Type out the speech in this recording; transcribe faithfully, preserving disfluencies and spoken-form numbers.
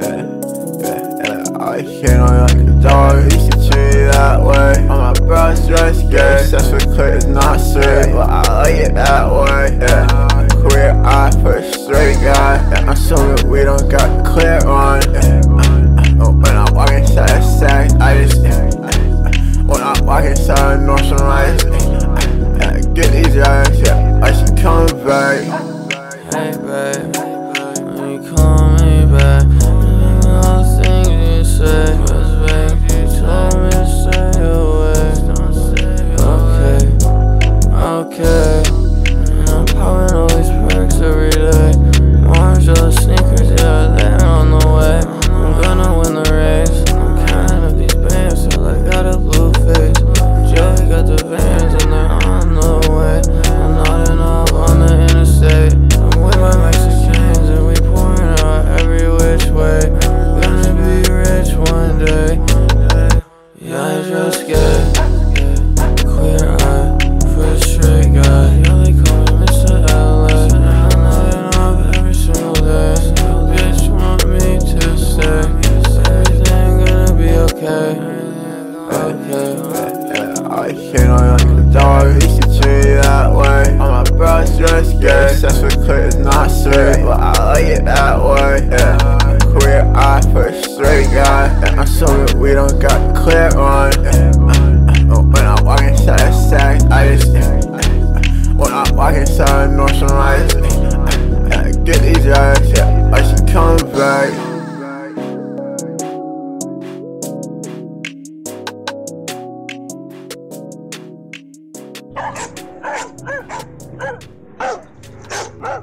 yeah, yeah, yeah. I came on like a dog, used to treat you that way. On my bro's dress, yeah, sex with clit is not straight, but I like it that way, yeah. Queer eye for a straight guy, and yeah, I'm so that we don't got clear on, yeah. When I walk inside a sack, I just, when I walk inside a North Sunrise, yeah, get these eyes, yeah, I should come back. Hey babe, when you call me back, all the things you say was vague. You told me to stay away. Okay, okay. And I'm popping all these perks every day. Orange yellow sneakers, yeah, they're on the way. I'm gonna win the race. I'm counting up these bands till I got a blue face. Joey got the vans and they're on the way. I'm nodding off on the interstate. I'm with my Mexicans and we pouring out every which way. Gonna be rich one day. Yeah, I just get queer eye for a straight guy. Yeah, they call me Mister L A. I'm nodding off every single day. Bitch want me to stay. Everything gonna be okay. Okay. Yeah, I can't like a dog. Used to treat you that way. On my bro's dress, yeah, sex with clit is not straight, but I like it that way, yeah. Queer eye for a straight guy, and I'm so that we don't got clear on, yeah. When I walk inside a sack, I just, when I walk inside a North Sunrise, yeah, get these eyes, yeah, I should come back.